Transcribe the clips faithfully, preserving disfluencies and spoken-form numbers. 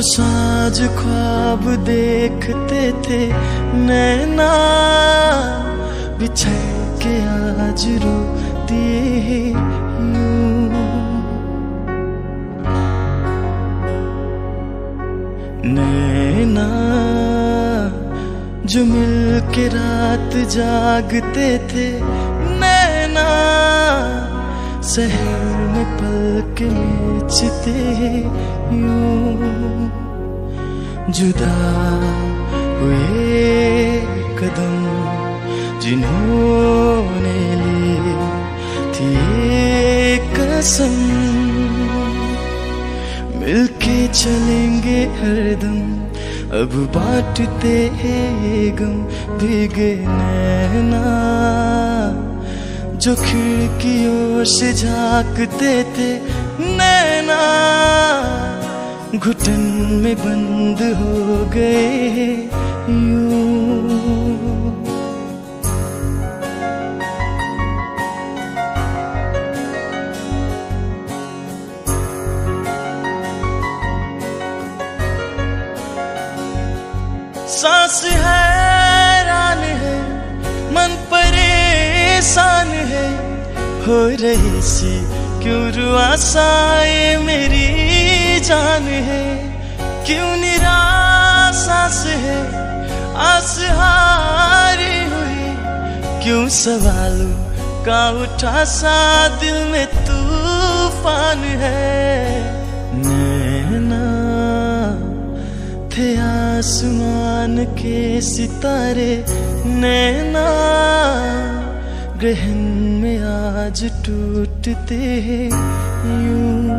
जो साँझ ख्वाब देखते थे नैना, बिछड़ के आज रोती है यूं। नैना जो मिल के रात जागते थे नैना, शहर में पल के बेचते यूं। जुदा हुए कदम जिन्होंने ली थी कसम, मिलके चलेंगे हरदम, अब बांटते हैं गम भीगे नैना। जो खिड़कियों से झांकते थे नैना, घुटन में बंद हो गए यूं। सांस हैरान है, मन परेशान है, हो रही सी क्यों रुआसाए मेरी जान है, क्यों निराशा से है आस हारी हुई, क्यों सवालों का उठा सा दिल में तूफान है। आसमान के सितारे नैना, ग्रहण में आज टूटते हैं यूं।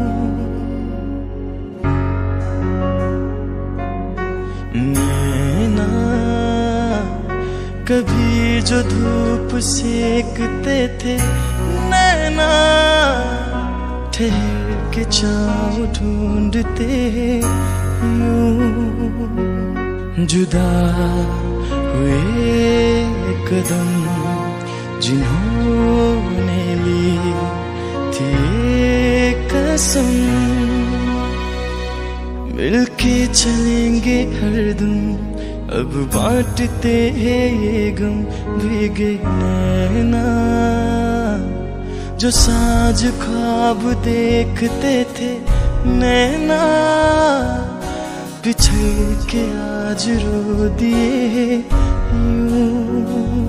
नैना कभी जो धूप सेकते थे नैना, ठहर के छाँव ढूंढते हैं यूं। जुदा हुए कदम जिन्होंने ली थी कसम, मिलके चलेंगे हरदम, अब बांटते हैं ये गम भीगे नैना। जो साँझ ख्वाब देखते थे नैना, बिछड़ के आज रो दिए यूं।